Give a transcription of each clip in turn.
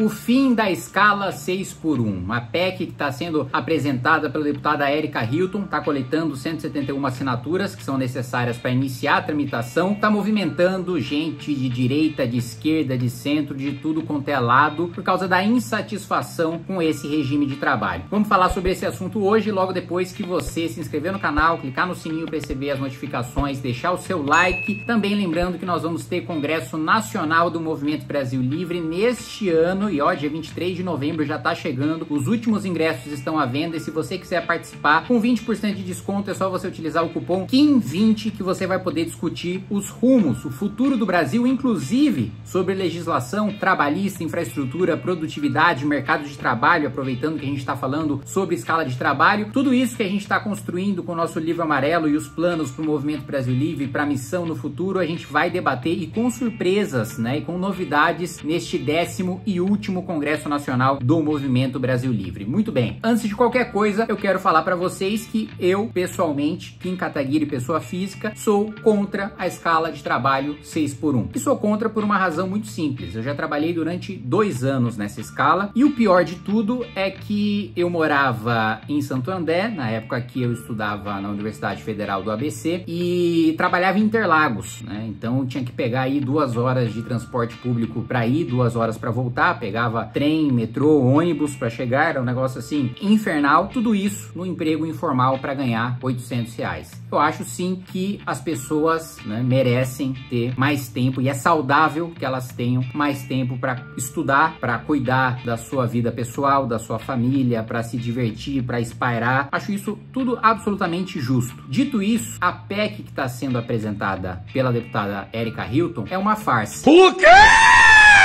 O fim da escala 6x1, uma PEC que está sendo apresentada pela deputada Erika Hilton, está coletando 171 assinaturas que são necessárias para iniciar a tramitação, está movimentando gente de direita, de esquerda, de centro, de tudo quanto é lado, por causa da insatisfação com esse regime de trabalho. Vamos falar sobre esse assunto hoje, logo depois que você se inscrever no canal, clicar no sininho para receber as notificações, deixar o seu like. Também lembrando que nós vamos ter Congresso Nacional do Movimento Brasil Livre neste ano, e ó, dia 23 de novembro já tá chegando, os últimos ingressos estão à venda e se você quiser participar, com 20% de desconto é só você utilizar o cupom KIM20 que você vai poder discutir os rumos, o futuro do Brasil, inclusive sobre legislação trabalhista, infraestrutura, produtividade, mercado de trabalho, aproveitando que a gente tá falando sobre escala de trabalho, tudo isso que a gente tá construindo com o nosso livro amarelo e os planos pro Movimento Brasil Livre, pra missão no futuro, a gente vai debater e com surpresas, né, e com novidades neste 10º e último Congresso Nacional do Movimento Brasil Livre. Muito bem, antes de qualquer coisa, eu quero falar para vocês que eu, pessoalmente, Kim Kataguiri, pessoa física, sou contra a escala de trabalho 6x1. E sou contra por uma razão muito simples. Eu já trabalhei durante 2 anos nessa escala e o pior de tudo é que eu morava em Santo André, na época que eu estudava na Universidade Federal do ABC e trabalhava em Interlagos, né? Então eu tinha que pegar aí 2 horas de transporte público para ir, 2 horas para voltar, pegava trem, metrô, ônibus para chegar, era um negócio assim infernal, tudo isso no emprego informal para ganhar R$800. Eu acho sim que as pessoas, né, merecem ter mais tempo e é saudável que elas tenham mais tempo para estudar, para cuidar da sua vida pessoal, da sua família, para se divertir, para espairar. Acho isso tudo absolutamente justo. Dito isso, a PEC que está sendo apresentada pela deputada Erika Hilton é uma farsa. O quê?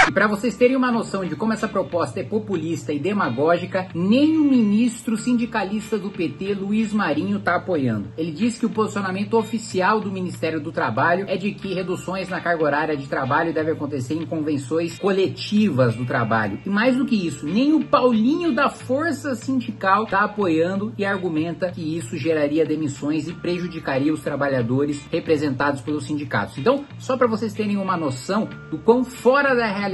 E para vocês terem uma noção de como essa proposta é populista e demagógica, nem o ministro sindicalista do PT, Luiz Marinho, está apoiando. Ele diz que o posicionamento oficial do Ministério do Trabalho é de que reduções na carga horária de trabalho devem acontecer em convenções coletivas do trabalho. E mais do que isso, nem o Paulinho da Força Sindical está apoiando e argumenta que isso geraria demissões e prejudicaria os trabalhadores representados pelos sindicatos. Então, só para vocês terem uma noção do quão fora da realidade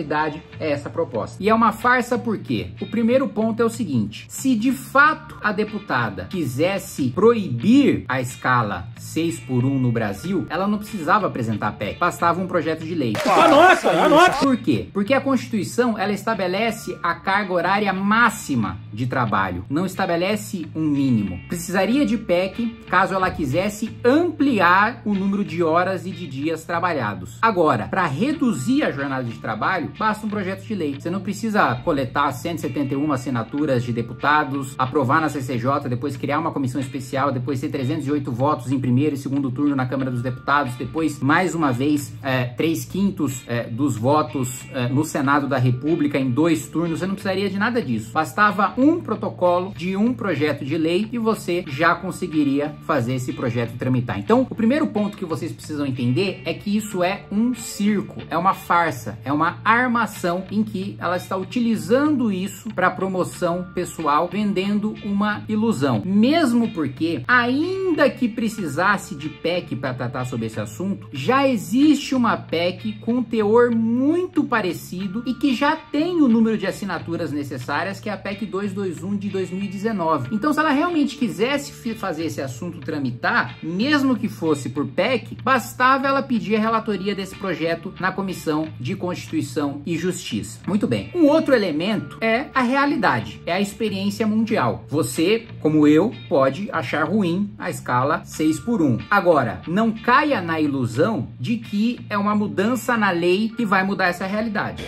é essa proposta. E é uma farsa porque o primeiro ponto é o seguinte: se de fato a deputada quisesse proibir a escala 6x1 no Brasil, ela não precisava apresentar a PEC, bastava um projeto de lei. Anota! Por quê? Porque a Constituição, ela estabelece a carga horária máxima de trabalho, não estabelece um mínimo. Precisaria de PEC caso ela quisesse ampliar o número de horas e de dias trabalhados. Agora, para reduzir a jornada de trabalho, basta um projeto de lei. Você não precisa coletar 171 assinaturas de deputados, aprovar na CCJ, depois criar uma comissão especial, depois ter 308 votos em primeiro e segundo turno na Câmara dos Deputados, depois, mais uma vez, 3/5 dos votos no Senado da República em 2 turnos. Você não precisaria de nada disso. Bastava um protocolo de um projeto de lei e você já conseguiria fazer esse projeto tramitar. Então, o primeiro ponto que vocês precisam entender é que isso é um circo, é uma farsa, é uma armação em que ela está utilizando isso para promoção pessoal, vendendo uma ilusão. Mesmo porque, ainda que precisasse de PEC para tratar sobre esse assunto, já existe uma PEC com teor muito parecido e que já tem o número de assinaturas necessárias, que é a PEC 221 de 2019. Então, se ela realmente quisesse fazer esse assunto tramitar, mesmo que fosse por PEC, bastava ela pedir a relatoria desse projeto na Comissão de Constituição e Justiça. Muito bem. Um outro elemento é a realidade, é a experiência mundial. Você, como eu, pode achar ruim a escala 6x1. Agora, não caia na ilusão de que é uma mudança na lei que vai mudar essa realidade.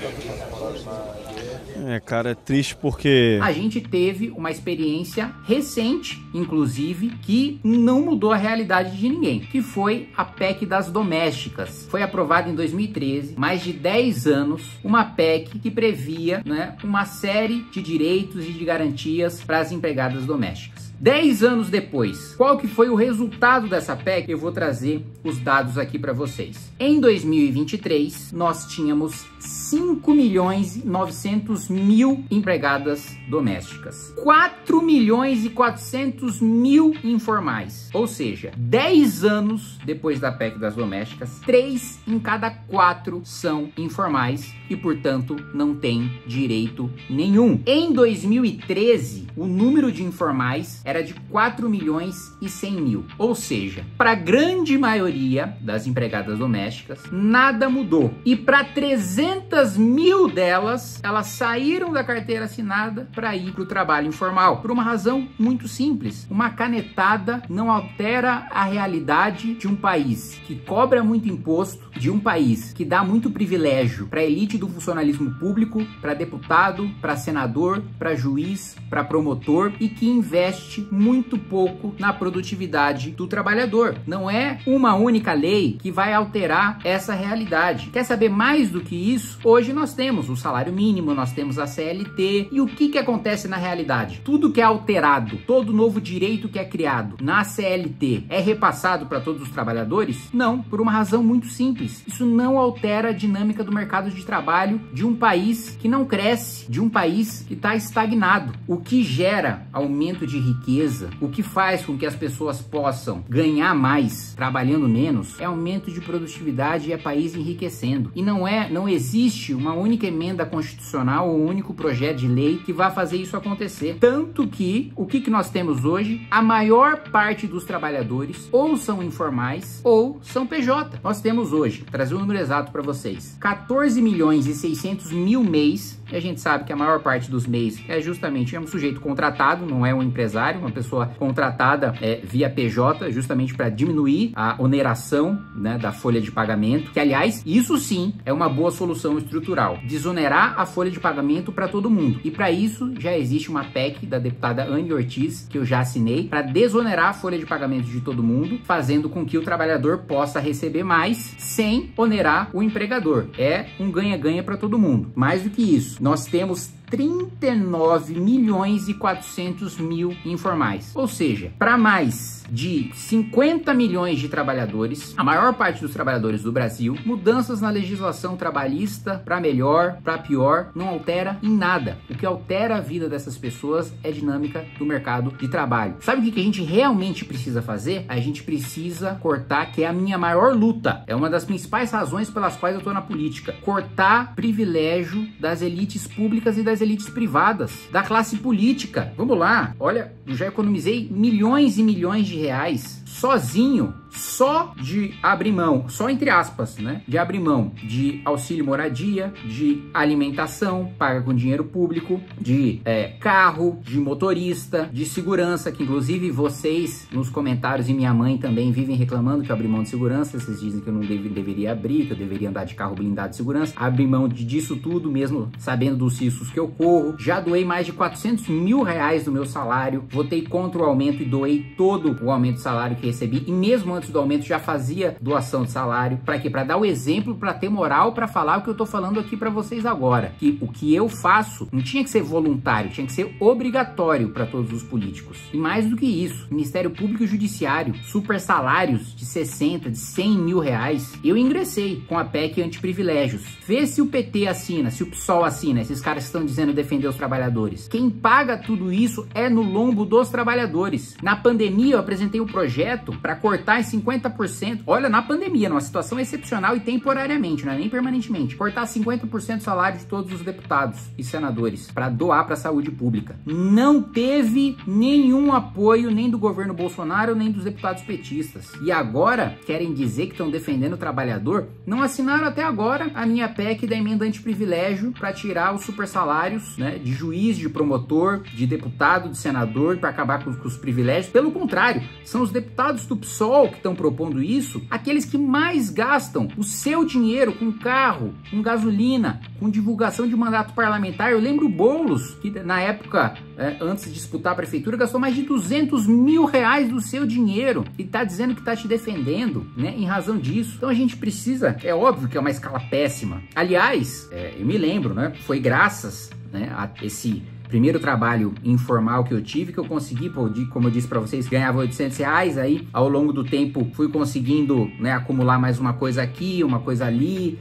É, cara, é triste porque a gente teve uma experiência recente, inclusive, que não mudou a realidade de ninguém, que foi a PEC das domésticas. Foi aprovada em 2013, mais de 10 anos, uma PEC que previa, né, uma série de direitos e de garantias para as empregadas domésticas. 10 anos depois, qual que foi o resultado dessa PEC? Eu vou trazer os dados aqui para vocês. Em 2023, nós tínhamos 5.900.000 empregadas domésticas, 4.400.000 informais, ou seja, 10 anos depois da PEC das domésticas, 3 em cada 4 são informais e, portanto, não tem direito nenhum. Em 2013, o número de informais era de 4.100.000, ou seja, para a grande maioria das empregadas domésticas, nada mudou. E para 300.000 delas, elas saíram da carteira assinada para ir para o trabalho informal, por uma razão muito simples. Uma canetada não altera a realidade de um país que cobra muito imposto, de um país que dá muito privilégio para a elite do funcionalismo público, para deputado, para senador, para juiz, para promotor, e que investe muito pouco na produtividade do trabalhador. Não é uma única lei que vai alterar essa realidade. Quer saber mais do que isso? Hoje nós temos o salário mínimo, nós temos a CLT, e o que acontece na realidade? Tudo que é alterado, todo novo direito que é criado na CLT é repassado para todos os trabalhadores? Não, por uma razão muito simples. Isso não altera a dinâmica do mercado de trabalho de um país que não cresce, de um país que está estagnado. O que gera aumento de riqueza, o que faz com que as pessoas possam ganhar mais trabalhando menos, é aumento de produtividade e é país enriquecendo. E não existe uma única emenda constitucional ou um único projeto de lei que vá fazer isso acontecer. Tanto que, o que nós temos hoje? A maior parte dos trabalhadores ou são informais ou são PJ. Nós temos hoje, vou trazer o número exato para vocês, 14.600.000 MEIs, e a gente sabe que a maior parte dos MEIs é justamente um sujeito contratado, não é um empresário, uma pessoa contratada via PJ, justamente para diminuir a oneração, né, da folha de pagamento, que, aliás, isso sim é uma boa solução estrutural, desonerar a folha de pagamento para todo mundo. E para isso já existe uma PEC da deputada Annie Ortiz, que eu já assinei, para desonerar a folha de pagamento de todo mundo, fazendo com que o trabalhador possa receber mais sem onerar o empregador. É um ganha-ganha para todo mundo. Mais do que isso, nós temos 39.400.000 informais, ou seja, para mais de 50 milhões de trabalhadores, a maior parte dos trabalhadores do Brasil, mudanças na legislação trabalhista, para melhor, para pior, não altera em nada. O que altera a vida dessas pessoas é a dinâmica do mercado de trabalho. Sabe o que a gente realmente precisa fazer? A gente precisa cortar, que é a minha maior luta, é uma das principais razões pelas quais eu estou na política, cortar privilégio das elites públicas e das elites privadas, da classe política. Vamos lá, olha, eu já economizei milhões e milhões de reais sozinho, só de abrir mão, só entre aspas, né? De abrir mão de auxílio moradia, de alimentação, paga com dinheiro público, de carro, de motorista, de segurança, que inclusive vocês nos comentários e minha mãe também vivem reclamando que eu abri mão de segurança, vocês dizem que eu não deveria abrir, que eu deveria andar de carro blindado de segurança, abri mão disso tudo mesmo sabendo dos riscos que eu corro, já doei mais de 400 mil reais do meu salário, votei contra o aumento e doei todo o aumento de salário que recebi, e mesmo antes do aumento já fazia doação de salário. Para quê? Para dar o exemplo, para ter moral, para falar o que eu tô falando aqui para vocês agora, que o que eu faço não tinha que ser voluntário, tinha que ser obrigatório para todos os políticos. E mais do que isso, Ministério Público e Judiciário, super salários de 60, de 100 mil reais, eu ingressei com a PEC antiprivilégios. Vê se o PT assina, se o PSOL assina, esses caras estão dizendo defender os trabalhadores. Quem paga tudo isso é no lombo dos trabalhadores. Na pandemia eu apresentei um projeto para cortar em 50%, olha, na pandemia, numa situação excepcional e temporariamente, não é nem permanentemente, cortar 50% do salário de todos os deputados e senadores para doar para a saúde pública. Não teve nenhum apoio nem do governo Bolsonaro, nem dos deputados petistas. E agora querem dizer que estão defendendo o trabalhador? Não assinaram até agora a minha PEC da emenda antiprivilégio para tirar os super salários, né, de juiz, de promotor, de deputado, de senador, para acabar com os privilégios. Pelo contrário, são os deputados do PSOL que estão propondo isso, aqueles que mais gastam o seu dinheiro com carro, com gasolina, com divulgação de mandato parlamentar. Eu lembro o Boulos, que na época, antes de disputar a prefeitura, gastou mais de 200 mil reais do seu dinheiro e tá dizendo que tá te defendendo, né, em razão disso. Então a gente precisa, é óbvio que é uma escala péssima. Aliás, eu me lembro, né, foi graças, né, a esse primeiro trabalho informal que eu tive, que eu consegui, como eu disse para vocês, ganhava R$800, aí ao longo do tempo fui conseguindo, né, acumular mais uma coisa aqui, uma coisa ali,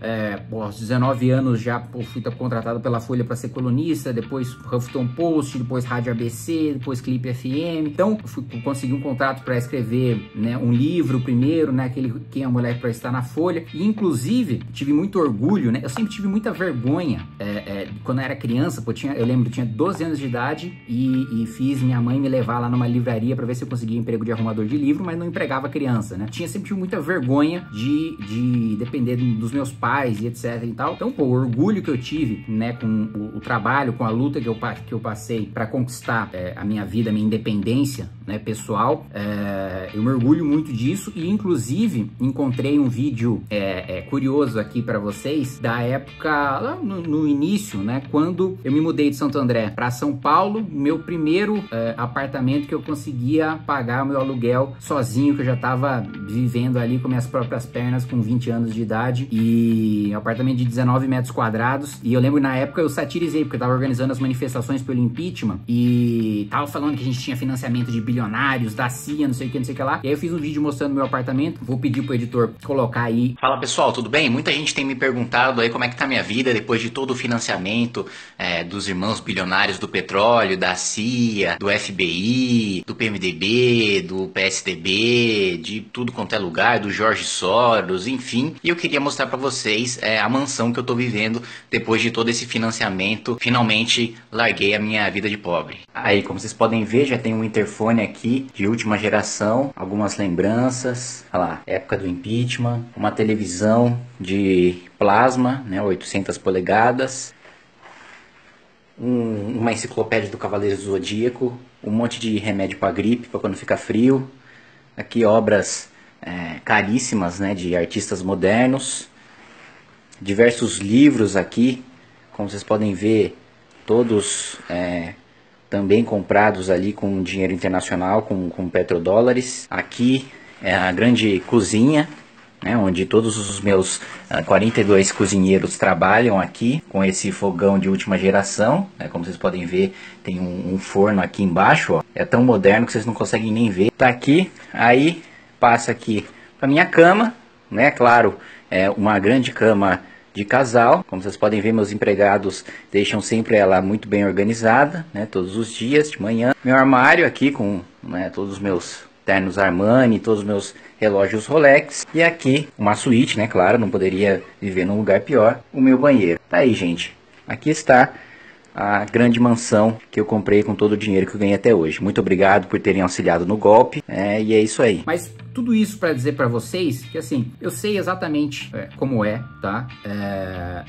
aos 19 anos já fui contratado pela Folha para ser colunista, depois Huffington Post, depois Rádio ABC, depois Clipe FM, então fui conseguir um contrato para escrever, né, um livro primeiro, né, aquele Quem é a Mulher para Estar na Folha, e inclusive tive muito orgulho, né, eu sempre tive muita vergonha, quando eu era criança, eu lembro que tinha 12 anos de idade e fiz minha mãe me levar lá numa livraria para ver se eu conseguia emprego de arrumador de livro, mas não empregava criança, né, sempre tive muita vergonha de depender dos meus pais e etc e tal, então pô, o orgulho que eu tive, né, com o trabalho, com a luta que eu passei para conquistar a minha vida, a minha independência, né, pessoal, eu me orgulho muito disso, e inclusive encontrei um vídeo curioso aqui para vocês, da época, lá no início, né, quando eu me mudei de Santo André para São Paulo, meu primeiro apartamento que eu conseguia pagar meu aluguel sozinho, que eu já tava vivendo ali com minhas próprias pernas com 20 anos de idade, e um apartamento de 19 metros quadrados, e eu lembro na época eu satirizei, porque eu tava organizando as manifestações pelo impeachment, e tava falando que a gente tinha financiamento de bilionários, da CIA, não sei o que, não sei o que lá, e aí eu fiz um vídeo mostrando meu apartamento, vou pedir pro editor colocar aí. Fala pessoal, tudo bem? Muita gente tem me perguntado aí como é que tá minha vida depois de todo o financiamento dos irmãos bilionários do petróleo, da CIA, do FBI, do PMDB, do PSDB, de tudo quanto é lugar, do Jorge Soros, enfim. E eu queria mostrar pra vocês a mansão que eu tô vivendo depois de todo esse financiamento. Finalmente larguei a minha vida de pobre. Aí, como vocês podem ver, já tem um interfone aqui de última geração, algumas lembranças, olha lá, época do impeachment, uma televisão de plasma, né, 800 polegadas, uma enciclopédia do Cavaleiro Zodíaco, um monte de remédio para gripe, para quando fica frio. Aqui obras caríssimas, né, de artistas modernos. Diversos livros aqui, como vocês podem ver, todos também comprados ali com dinheiro internacional, com petrodólares. Aqui é a grande cozinha, né, onde todos os meus 42 cozinheiros trabalham aqui com esse fogão de última geração, né, como vocês podem ver tem um forno aqui embaixo, ó, é tão moderno que vocês não conseguem nem ver, tá aqui, aí passa aqui pra minha cama, né, claro, é uma grande cama de casal, como vocês podem ver meus empregados deixam sempre ela muito bem organizada, né, todos os dias de manhã, meu armário aqui com, né, todos os meus ternos Armani, todos os meus relógios Rolex, e aqui uma suíte, né, claro, não poderia viver num lugar pior, o meu banheiro. Tá aí, gente, aqui está a grande mansão que eu comprei com todo o dinheiro que eu ganhei até hoje. Muito obrigado por terem auxiliado no golpe, e é isso aí. Mas tudo isso para dizer para vocês que, assim, eu sei exatamente como é, tá?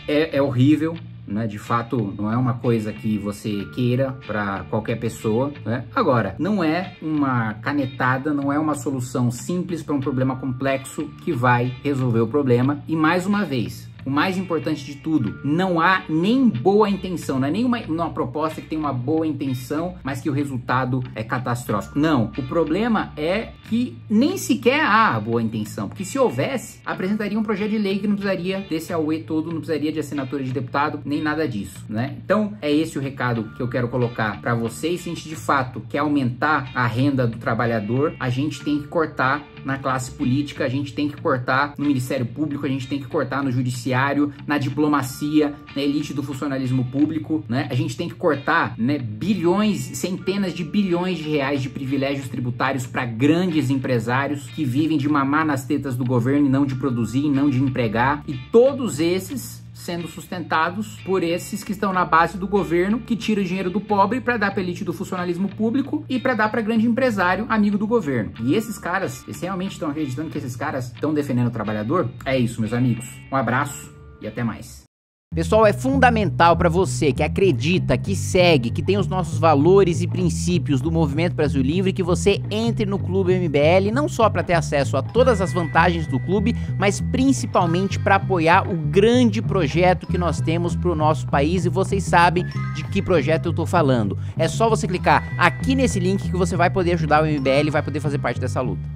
É horrível, né? De fato, não é uma coisa que você queira para qualquer pessoa, né? Agora, não é uma canetada, não é uma solução simples para um problema complexo que vai resolver o problema. E mais uma vez, o mais importante de tudo, não há nem boa intenção, não é nem uma proposta que tem uma boa intenção, mas que o resultado é catastrófico. Não, o problema é que nem sequer há boa intenção, porque se houvesse, apresentaria um projeto de lei que não precisaria desse auê todo, não precisaria de assinatura de deputado, nem nada disso, né? Então, é esse o recado que eu quero colocar para vocês. Se a gente, de fato, quer aumentar a renda do trabalhador, a gente tem que cortar na classe política, a gente tem que cortar no Ministério Público, a gente tem que cortar no Judiciário, na diplomacia, na elite do funcionalismo público, né? A gente tem que cortar, né, bilhões, centenas de bilhões de reais de privilégios tributários para grandes empresários que vivem de mamar nas tetas do governo e não de produzir, e não de empregar, e todos esses sendo sustentados por esses que estão na base do governo, que tira o dinheiro do pobre para dar para a elite do funcionalismo público e para dar para grande empresário, amigo do governo. E esses caras, eles realmente estão acreditando que esses caras estão defendendo o trabalhador? É isso, meus amigos. Um abraço e até mais. Pessoal, é fundamental para você que acredita, que segue, que tem os nossos valores e princípios do Movimento Brasil Livre, que você entre no Clube MBL, não só para ter acesso a todas as vantagens do clube, mas principalmente para apoiar o grande projeto que nós temos para o nosso país, e vocês sabem de que projeto eu tô falando. É só você clicar aqui nesse link que você vai poder ajudar o MBL e vai poder fazer parte dessa luta.